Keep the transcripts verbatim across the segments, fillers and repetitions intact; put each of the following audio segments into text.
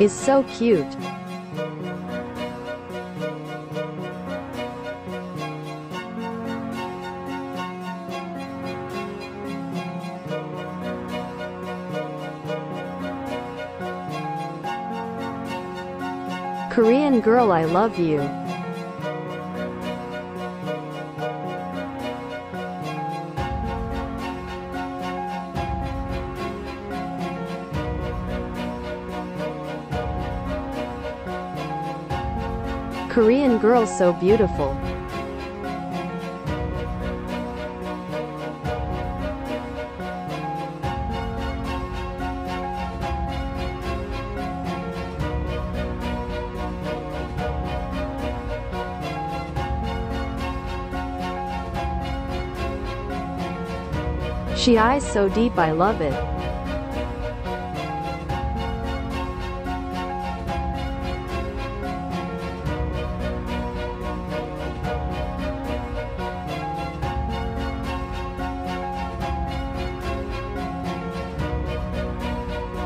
is so cute. Korean girl, I love you. Korean girl, so beautiful. She eyes so deep, I love it.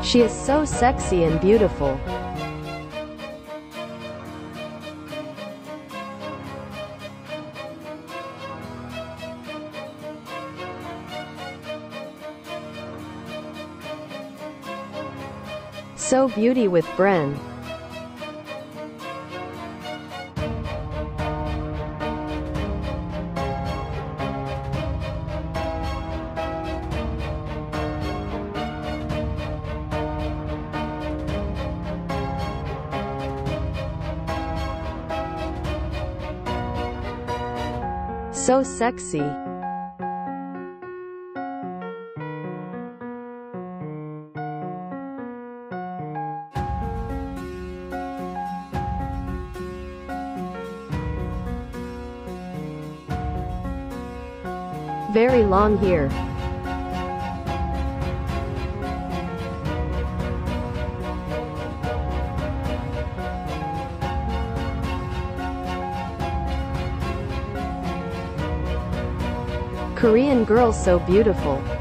She is so sexy and beautiful. So beauty with Bren. So sexy. Very long hair. Korean girl, so beautiful.